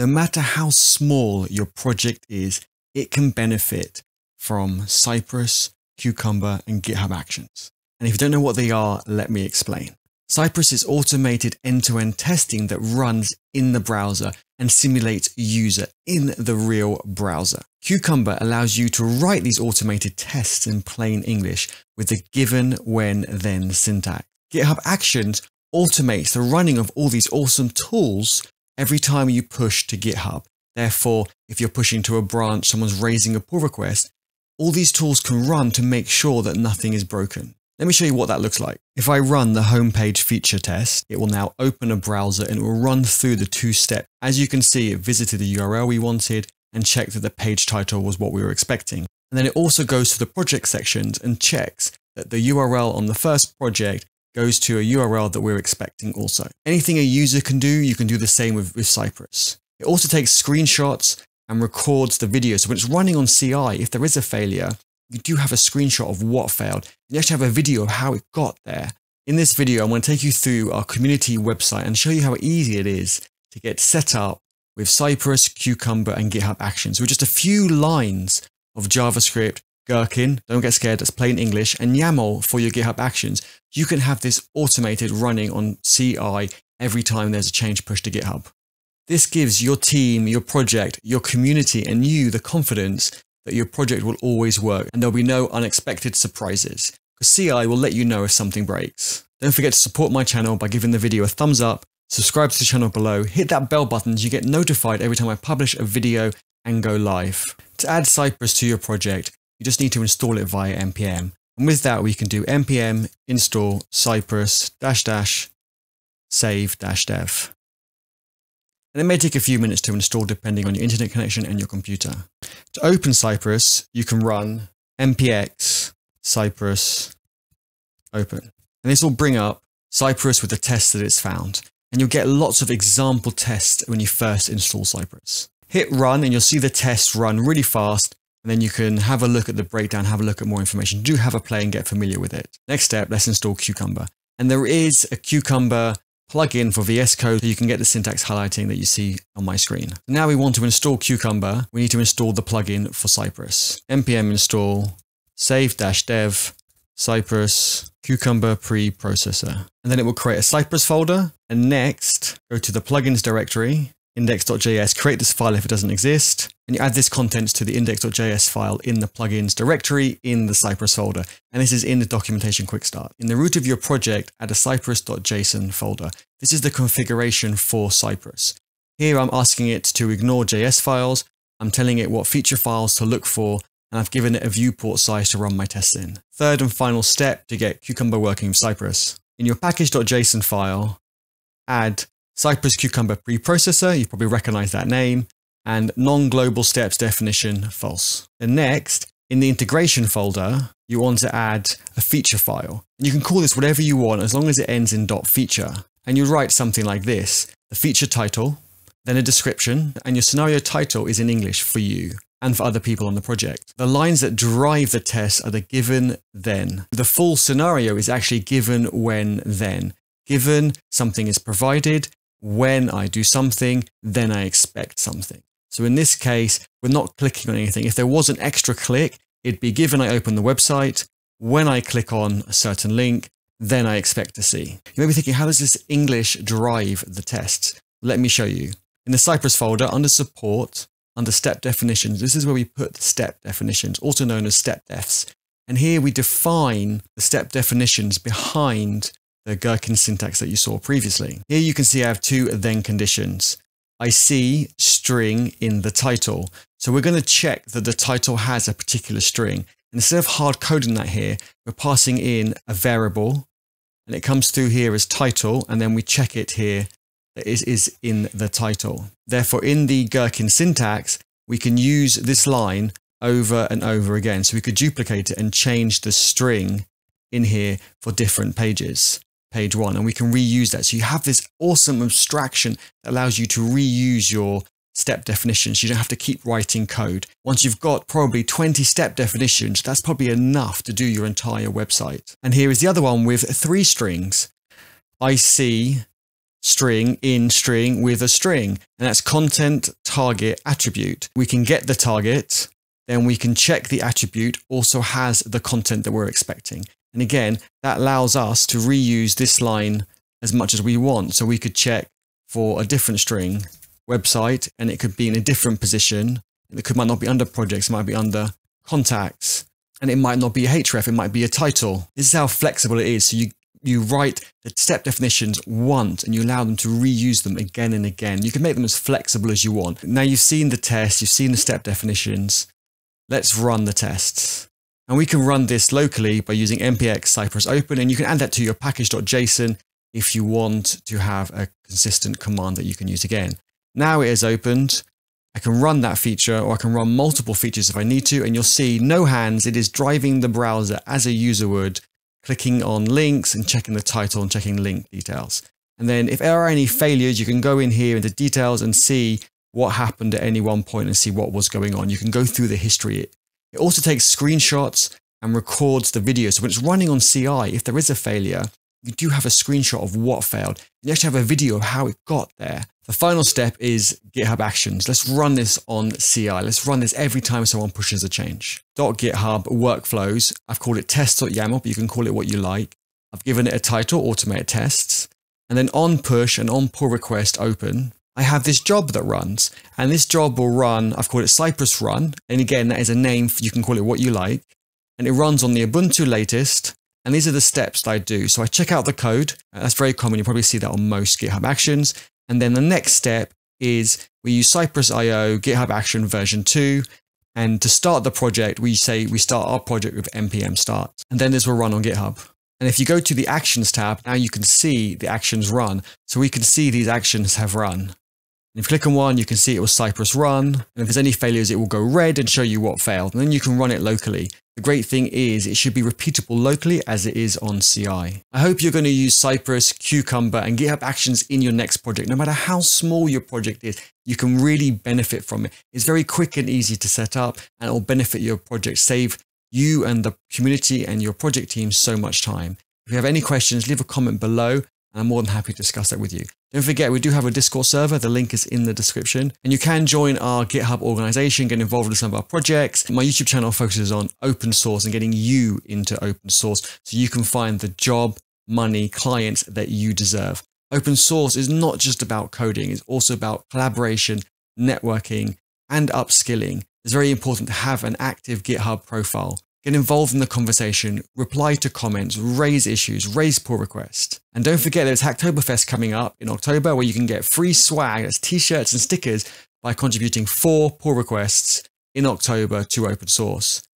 No matter how small your project is, it can benefit from Cypress, Cucumber, and GitHub Actions. And if you don't know what they are, let me explain. Cypress is automated end-to-end testing that runs in the browser and simulates a user in the real browser. Cucumber allows you to write these automated tests in plain English with the given, when, then syntax. GitHub Actions automates the running of all these awesome tools every time you push to GitHub. Therefore, if you're pushing to a branch, someone's raising a pull request, all these tools can run to make sure that nothing is broken. Let me show you what that looks like. If I run the homepage feature test, it will now open a browser and it will run through the two-step. As you can see, it visited the URL we wanted and checked that the page title was what we were expecting. And then it also goes to the project sections and checks that the URL on the first project goes to a URL that we're expecting also. Anything a user can do, you can do the same with Cypress. It also takes screenshots and records the video. So when it's running on CI, if there is a failure, you do have a screenshot of what failed. You actually have a video of how it got there. In this video, I'm going to take you through our community website and show you how easy it is to get set up with Cypress, Cucumber, and GitHub Actions with just a few lines of JavaScript, Gherkin, don't get scared, that's plain English, and YAML for your GitHub Actions. You can have this automated running on CI every time there's a change push to GitHub. This gives your team, your project, your community, and you the confidence that your project will always work and there'll be no unexpected surprises, because CI will let you know if something breaks. Don't forget to support my channel by giving the video a thumbs up, subscribe to the channel below, hit that bell button so you get notified every time I publish a video and go live. To add Cypress to your project, you just need to install it via npm. And with that, we can do npm install cypress --save -dev. And it may take a few minutes to install depending on your internet connection and your computer. To open Cypress, you can run npx cypress open. And this will bring up Cypress with the tests that it's found. And you'll get lots of example tests when you first install Cypress. Hit run and you'll see the tests run really fast. And then you can have a look at the breakdown, have a look at more information. Do have a play and get familiar with it. Next step, let's install Cucumber. And there is a Cucumber plugin for VS Code, so you can get the syntax highlighting that you see on my screen. Now we want to install Cucumber. We need to install the plugin for Cypress. npm install save -dev Cypress Cucumber Preprocessor. And then it will create a Cypress folder. And next, go to the plugins directory, Index.js, create this file if it doesn't exist, and you add this contents to the Index.js file in the plugins directory in the Cypress folder. And this is in the documentation quick start. In the root of your project, add a cypress.json folder. This is the configuration for Cypress. Here I'm asking it to ignore JS files. I'm telling it what feature files to look for, and I've given it a viewport size to run my tests in. Third and final step to get Cucumber working with Cypress. In your package.json file, add Cypress Cucumber Preprocessor, you probably recognize that name, and non-global steps definition false. And next, in the integration folder, you want to add a feature file. And you can call this whatever you want as long as it ends in .feature. And you write something like this, the feature title, then a description, and your scenario title is in English for you and for other people on the project. The lines that drive the tests are the given, then. The full scenario is actually given, when, then. Given, something is provided. When I do something, then I expect something. So in this case, we're not clicking on anything. If there was an extra click, it'd be given I open the website. When I click on a certain link, then I expect to see. You may be thinking, how does this English drive the tests? Let me show you. In the Cypress folder, under support, under step definitions, this is where we put the step definitions, also known as step defs. And here we define the step definitions behind the Gherkin syntax that you saw previously. Here you can see I have two then conditions. I see string in the title. So we're going to check that the title has a particular string. And instead of hard coding that here, we're passing in a variable and it comes through here as title. And then we check it here that it is in the title. Therefore, in the Gherkin syntax, we can use this line over and over again. So we could duplicate it and change the string in here for different pages. Page one, and we can reuse that. So you have this awesome abstraction that allows you to reuse your step definitions. You don't have to keep writing code. Once you've got probably 20 step definitions, that's probably enough to do your entire website. And here is the other one with three strings. I see string in string with a string, and that's content target attribute. We can get the target, then we can check the attribute also has the content that we're expecting. And again, that allows us to reuse this line as much as we want. So we could check for a different string, website, and it could be in a different position. It might not be under projects, it might be under contacts, and it might not be a href, it might be a title. This is how flexible it is. So you write the step definitions once and you allow them to reuse them again and again. You can make them as flexible as you want. Now you've seen the test, you've seen the step definitions. Let's run the tests. And we can run this locally by using npx cypress open, and you can add that to your package.json if you want to have a consistent command that you can use again. Now it is opened. I can run that feature, or I can run multiple features if I need to, and you'll see no hands. It is driving the browser as a user would, clicking on links and checking the title and checking link details. And then if there are any failures, you can go in here into details and see what happened at any one point and see what was going on. You can go through the history. It also takes screenshots and records the video. So when it's running on CI, if there is a failure, you do have a screenshot of what failed. You actually have a video of how it got there. The final step is GitHub Actions. Let's run this on CI. Let's run this every time someone pushes a change. .github workflows. I've called it test.yaml, but you can call it what you like. I've given it a title, automated tests. And then on push and on pull request open, I have this job that runs. And this job will run, I've called it Cypress run. And again, that is a name, you can call it what you like. And it runs on the Ubuntu latest. And these are the steps that I do. So I check out the code. That's very common. You'll probably see that on most GitHub Actions. And then the next step is we use Cypress.io GitHub Action version 2. And to start the project, we say we start our project with npm start. And then this will run on GitHub. And if you go to the Actions tab, now you can see the actions run. So we can see these actions have run. And if you click on one, you can see it was Cypress run. And if there's any failures, it will go red and show you what failed. And then you can run it locally. The great thing is it should be repeatable locally as it is on CI. I hope you're going to use Cypress, Cucumber, and GitHub Actions in your next project. No matter how small your project is, you can really benefit from it. It's very quick and easy to set up, and it will benefit your project, save you and the community and your project team so much time. If you have any questions, leave a comment below. And I'm more than happy to discuss that with you. Don't forget, we do have a Discord server. The link is in the description. And you can join our GitHub organization, get involved in some of our projects. My YouTube channel focuses on open source and getting you into open source so you can find the job, money, clients that you deserve. Open source is not just about coding. It's also about collaboration, networking, and upskilling. It's very important to have an active GitHub profile. Get involved in the conversation, reply to comments, raise issues, raise pull requests. And don't forget there's Hacktoberfest coming up in October where you can get free swag, that's t-shirts and stickers, by contributing 4 pull requests in October to open source.